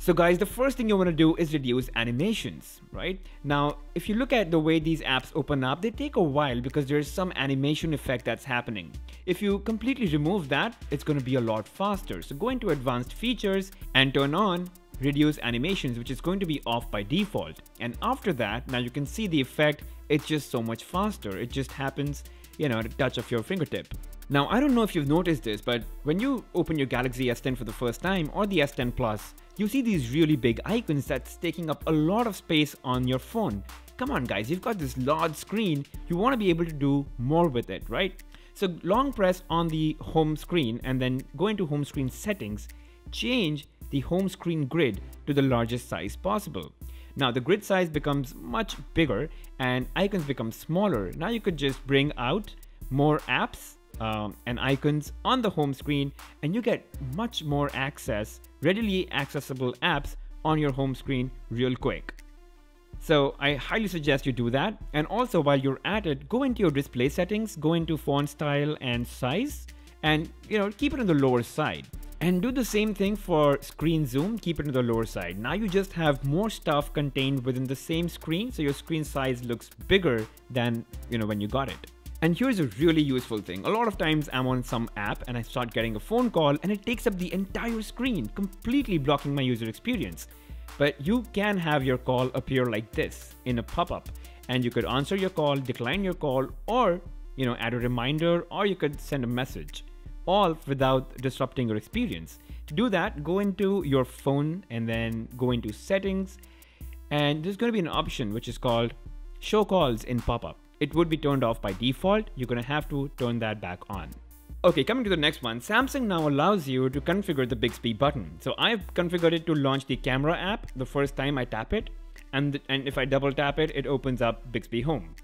So guys, the first thing you want to do is reduce animations, right? Now, if you look at the way these apps open up, they take a while because there's some animation effect that's happening. If you completely remove that, it's going to be a lot faster. So go into advanced features and turn on reduce animations, which is going to be off by default. And after that, now you can see the effect. It's just so much faster. It just happens, you know, at a touch of your fingertip. Now, I don't know if you've noticed this, but when you open your Galaxy S10 for the first time or the S10 Plus, you see these really big icons that's taking up a lot of space on your phone. Come on guys, you've got this large screen, you want to be able to do more with it, right? So long press on the home screen and then go into home screen settings, change the home screen grid to the largest size possible. Now the grid size becomes much bigger and icons become smaller. Now you could just bring out more apps and icons on the home screen, and you get much more access, readily accessible apps on your home screen real quick. So I highly suggest you do that. And also while you're at it, go into your display settings, go into font style and size, and you know, keep it on the lower side. And do the same thing for screen zoom, keep it on the lower side. Now you just have more stuff contained within the same screen, so your screen size looks bigger than, you know, when you got it. And here's a really useful thing. A lot of times I'm on some app and I start getting a phone call and it takes up the entire screen, completely blocking my user experience. But you can have your call appear like this in a pop-up, and you could answer your call, decline your call, or, you know, add a reminder, or you could send a message, all without disrupting your experience. To do that, go into your phone and then go into settings, and there's going to be an option which is called show calls in pop-up. It would be turned off by default. You're going to have to turn that back on. Okay, coming to the next one, Samsung now allows you to configure the Bixby button. So I've configured it to launch the camera app the first time I tap it. And if I double tap it, it opens up Bixby Home.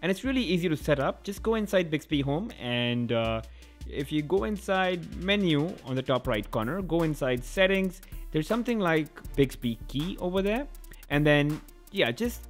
And it's really easy to set up. Just go inside Bixby Home, and if you go inside menu on the top right corner, go inside settings. There's something like Bixby key over there. And then, yeah, just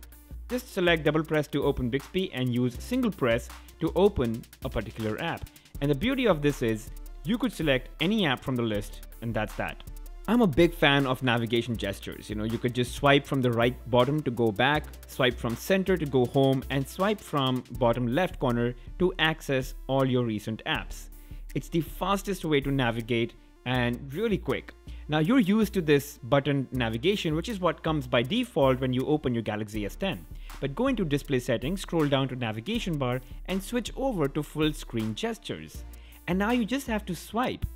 select double press to open Bixby and use single press to open a particular app. And the beauty of this is you could select any app from the list, and that's that. I'm a big fan of navigation gestures. You know, you could just swipe from the right bottom to go back, swipe from center to go home, and swipe from bottom left corner to access all your recent apps. It's the fastest way to navigate and really quick. Now you're used to this button navigation, which is what comes by default when you open your Galaxy S10. But go into display settings, scroll down to navigation bar, and switch over to full screen gestures. And now you just have to swipe.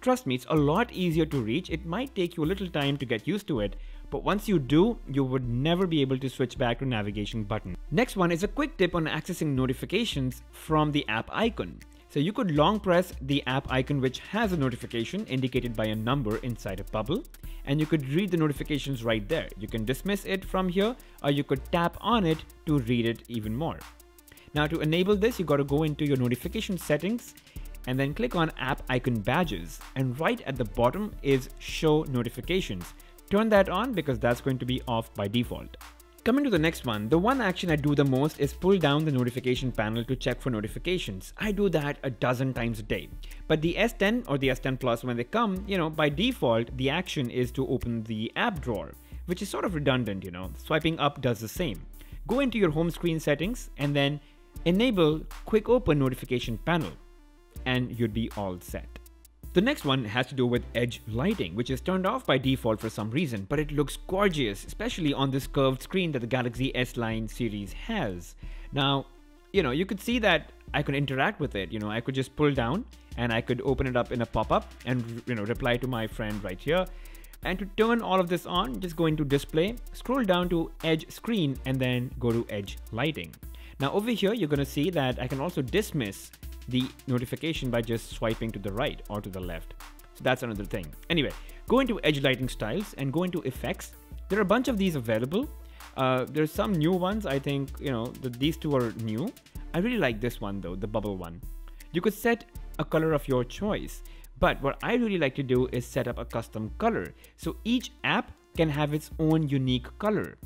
Trust me, it's a lot easier to reach. It might take you a little time to get used to it, but once you do, you would never be able to switch back to navigation button. Next one is a quick tip on accessing notifications from the app icon. So you could long press the app icon which has a notification indicated by a number inside a bubble, and you could read the notifications right there. You can dismiss it from here, or you could tap on it to read it even more. Now to enable this, you got to go into your notification settings and then click on app icon badges, and right at the bottom is show notifications. Turn that on because that's going to be off by default. Coming to the next one, the one action I do the most is pull down the notification panel to check for notifications. I do that a dozen times a day. But the S10 or the S10 Plus, when they come, you know, by default, the action is to open the app drawer, which is sort of redundant, you know, swiping up does the same. Go into your home screen settings and then enable quick open notification panel, and you'd be all set. The next one has to do with edge lighting, which is turned off by default for some reason, but it looks gorgeous, especially on this curved screen that the Galaxy S line series has. Now, you know, you could see that I could interact with it. You know, I could just pull down and I could open it up in a pop-up and, you know, reply to my friend right here. And to turn all of this on, just go into display, scroll down to edge screen, and then go to edge lighting. Now over here, you're going to see that I can also dismiss the notification by just swiping to the right or to the left. So that's another thing. Anyway, go into edge lighting styles and go into effects. There are a bunch of these available. There's some new ones. I think, you know, that these two are new. I really like this one though, the bubble one. You could set a color of your choice, but what I really like to do is set up a custom color. So each app can have its own unique color.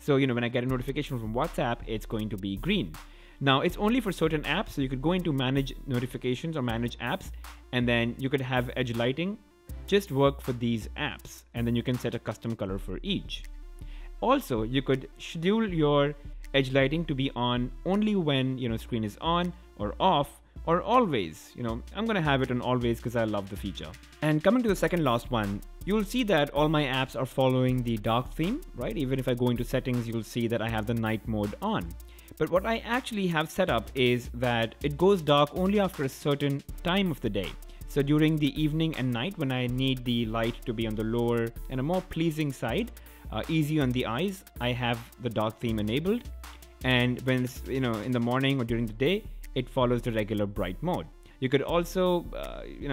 So, you know, when I get a notification from WhatsApp, it's going to be green. Now it's only for certain apps, so you could go into manage notifications or manage apps, and then you could have edge lighting just work for these apps, and then you can set a custom color for each. Also, you could schedule your edge lighting to be on only when, screen is on or off, or always. I'm gonna have it on always because I love the feature. And coming to the second last one, you'll see that all my apps are following the dark theme, right? Even if I go into settings, you'll see that I have the night mode on. But what I actually have set up is that it goes dark only after a certain time of the day. So during the evening and night, when I need the light to be on the lower and a more pleasing side, easy on the eyes, I have the dark theme enabled. And when it's, in the morning or during the day, it follows the regular bright mode. You could also,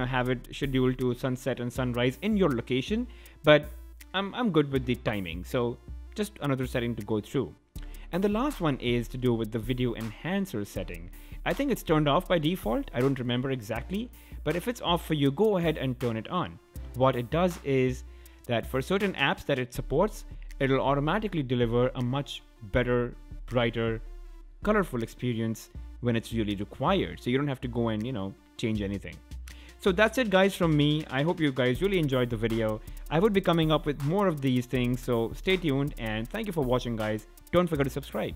have it scheduled to sunset and sunrise in your location, but I'm good with the timing. So just another setting to go through. And the last one is to do with the video enhancer setting. I think it's turned off by default. I don't remember exactly, but if it's off for you, go ahead and turn it on. What it does is that for certain apps that it supports, it'll automatically deliver a much better, brighter, colorful experience when it's really required. So you don't have to go and, change anything. So that's it, guys, from me. I hope you guys really enjoyed the video. I would be coming up with more of these things, so stay tuned, and thank you for watching, guys. Don't forget to subscribe.